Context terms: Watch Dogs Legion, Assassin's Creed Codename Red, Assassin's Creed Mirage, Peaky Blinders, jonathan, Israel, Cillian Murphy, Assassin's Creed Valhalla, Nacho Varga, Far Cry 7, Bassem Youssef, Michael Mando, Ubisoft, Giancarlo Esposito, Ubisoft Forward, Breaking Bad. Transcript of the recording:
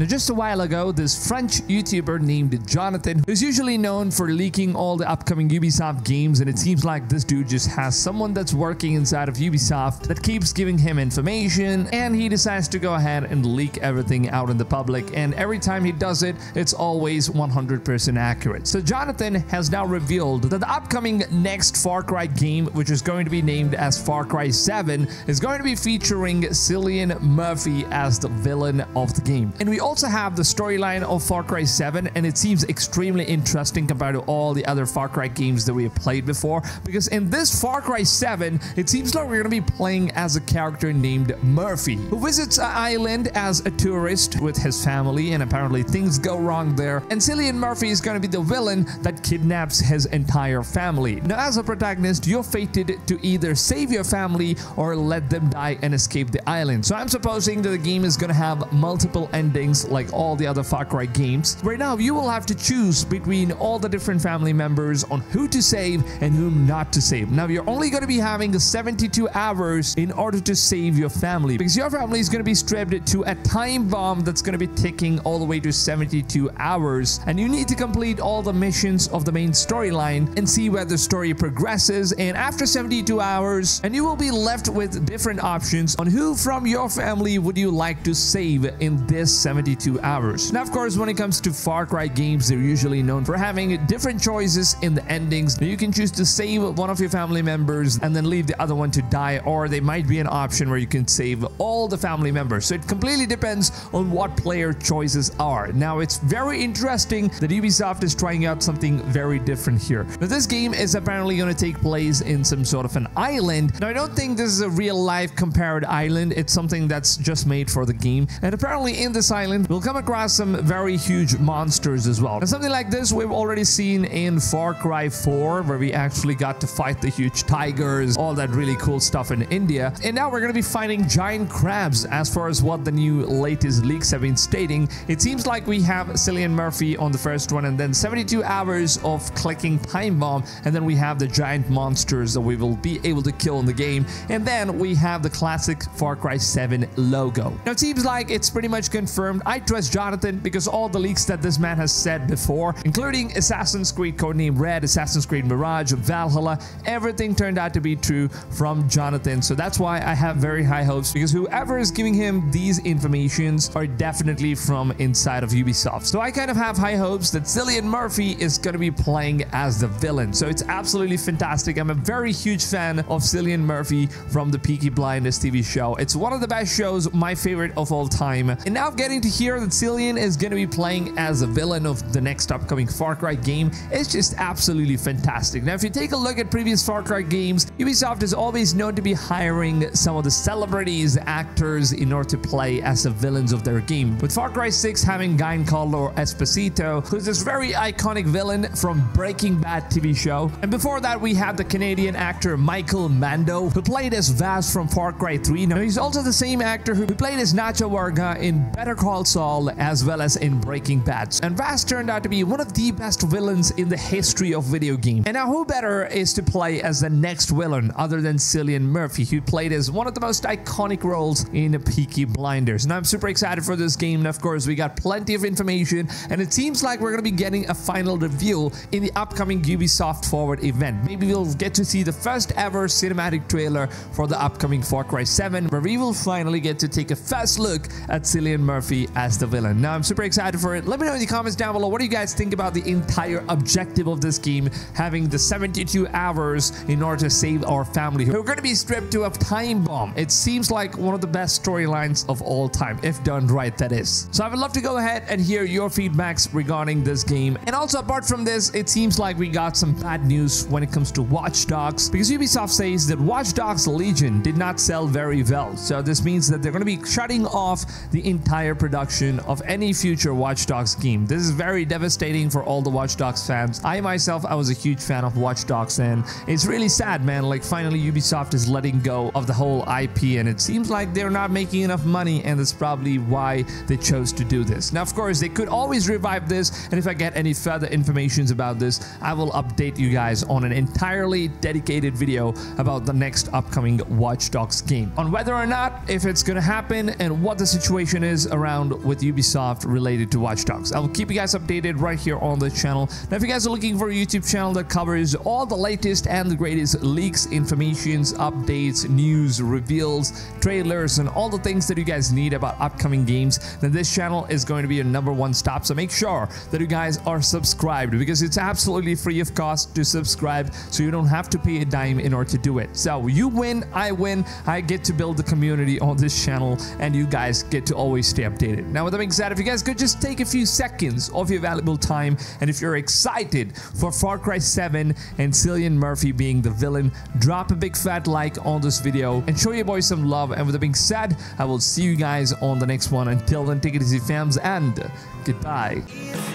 Now, just a while ago, this French YouTuber named Jonathan, who's usually known for leaking all the upcoming Ubisoft games, and it seems like this dude just has someone that's working inside of Ubisoft that keeps giving him information, and he decides to go ahead and leak everything out in the public, and every time he does it, it's always 100% accurate. So Jonathan has now revealed that the upcoming next Far Cry game, which is going to be named as Far Cry 7, is going to be featuring Cillian Murphy as the villain of the game. And we also have the storyline of Far Cry 7, and it seems extremely interesting compared to all the other Far Cry games that we have played before, because in this Far Cry 7, it seems like we're going to be playing as a character named Murphy, who visits an island as a tourist with his family, and apparently things go wrong there, and Cillian Murphy is going to be the villain that kidnaps his entire family. Now, as a protagonist, you're fated to either save your family or let them die and escape the island. So I'm supposing that the game is going to have multiple endings like all the other Far Cry games, where now you will have to choose between all the different family members on who to save and whom not to save. Now, you're only going to be having 72 hours in order to save your family, because your family is going to be strapped to a time bomb that's going to be ticking all the way to 72 hours, and you need to complete all the missions of the main storyline and see where the story progresses. And after 72 hours, and you will be left with different options on who from your family would you like to save in this 72 hours. Now, of course, when it comes to Far Cry games, they're usually known for having different choices in the endings. You can choose to save one of your family members and then leave the other one to die, or there might be an option where you can save all the family members. So it completely depends on what player choices are. Now, it's very interesting that Ubisoft is trying out something very different here. Now, this game is apparently going to take place in some sort of an island. Now, I don't think this is a real life compared island. It's something that's just made for the game, and apparently in this island we'll come across some very huge monsters as well. And something like this we've already seen in Far Cry 4, where we actually got to fight the huge tigers, all that really cool stuff in India. And now we're going to be fighting giant crabs. As far as what the new latest leaks have been stating, it seems like we have Cillian Murphy on the first one, and then 72 hours of clicking time bomb, and then we have the giant monsters that we will be able to kill in the game, and then we have the classic Far Cry 7 logo. Now, it seems like it's pretty much confirmed. I trust Jonathan, because all the leaks that this man has said before, including Assassin's Creed Codename Red, Assassin's Creed Mirage, Valhalla, everything turned out to be true from Jonathan. So that's why I have very high hopes, because whoever is giving him these informations are definitely from inside of Ubisoft. So I kind of have high hopes that Cillian Murphy is going to be playing as the villain. So it's absolutely fantastic. I'm a very huge fan of Cillian Murphy from the Peaky Blinders TV show. It's one of the best shows, my favorite of all time. And now I'm getting to hear that Cillian is going to be playing as a villain of the next upcoming Far Cry game. It's just absolutely fantastic. Now, if you take a look at previous Far Cry games, Ubisoft is always known to be hiring some of the celebrities, actors, in order to play as the villains of their game. With Far Cry 6 having Giancarlo Esposito, who's this very iconic villain from Breaking Bad TV show. And before that, we had the Canadian actor Michael Mando, who played as Vaz from Far Cry 3. Now, he's also the same actor who played as Nacho Varga in Better Call Saul, as well as in Breaking Bad. And Vaz turned out to be one of the best villains in the history of video games. And now, who better is to play as the next villain other than Cillian Murphy, who played as one of the most iconic roles in Peaky Blinders. And I'm super excited for this game. And of course, we got plenty of information, and it seems like we're going to be getting a final reveal in the upcoming Ubisoft Forward event. Maybe we'll get to see the first ever cinematic trailer for the upcoming Far Cry 7, where we will finally get to take a first look at Cillian Murphy as the villain. Now, I'm super excited for it. Let me know in the comments down below, what do you guys think about the entire objective of this game, having the 72 hours in order to save our family, who are going to be stripped to a time bomb. It seems like one of the best storylines of all time, if done right, that is. So I would love to go ahead and hear your feedbacks regarding this game. And also, apart from this, it seems like we got some bad news when it comes to Watch Dogs, because Ubisoft says that Watch Dogs Legion did not sell very well. So this means that they're going to be shutting off the entire production of any future Watch Dogs game. This is very devastating for all the Watch Dogs fans. I myself, I was a huge fan of Watch Dogs, and it's really sad, man. Like, finally Ubisoft is letting go of the whole IP, and it seems like they're not making enough money, and that's probably why they chose to do this. Now, of course, they could always revive this, and if I get any further information about this, I will update you guys on an entirely dedicated video about the next upcoming Watch Dogs game, on whether or not, if it's going to happen, and what the situation is around found with Ubisoft related to Watch Dogs. I will keep you guys updated right here on the channel. Now, if you guys are looking for a YouTube channel that covers all the latest and the greatest leaks, informations, updates, news, reveals, trailers, and all the things that you guys need about upcoming games, then this channel is going to be your #1 stop. So make sure that you guys are subscribed, because it's absolutely free of cost to subscribe, so you don't have to pay a dime in order to do it. So you win, I get to build the community on this channel, and you guys get to always stay updated. Now, with that being said, if you guys could just take a few seconds of your valuable time, and if you're excited for Far Cry 7 and Cillian Murphy being the villain, drop a big fat like on this video and show your boys some love. And with that being said, I will see you guys on the next one. Until then, take it easy, fams, and goodbye.